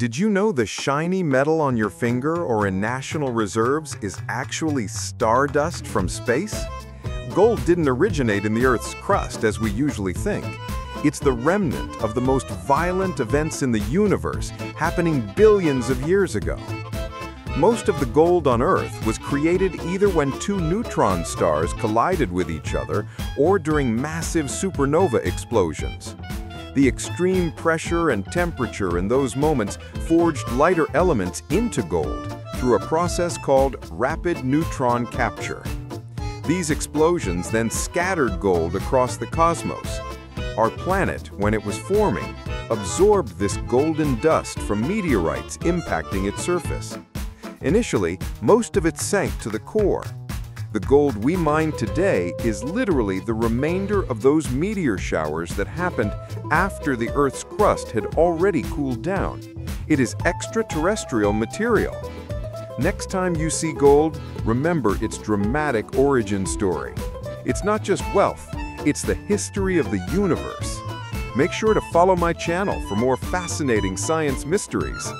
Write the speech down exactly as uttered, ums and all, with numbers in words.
Did you know the shiny metal on your finger or in national reserves is actually stardust from space? Gold didn't originate in the Earth's crust as we usually think. It's the remnant of the most violent events in the universe happening billions of years ago. Most of the gold on Earth was created either when two neutron stars collided with each other or during massive supernova explosions. The extreme pressure and temperature in those moments forged lighter elements into gold through a process called rapid neutron capture. These explosions then scattered gold across the cosmos. Our planet, when it was forming, absorbed this golden dust from meteorites impacting its surface. Initially, most of it sank to the core. The gold we mine today is literally the remainder of those meteor showers that happened after the Earth's crust had already cooled down. It is extraterrestrial material. Next time you see gold, remember its dramatic origin story. It's not just wealth, it's the history of the universe. Make sure to follow my channel for more fascinating science mysteries.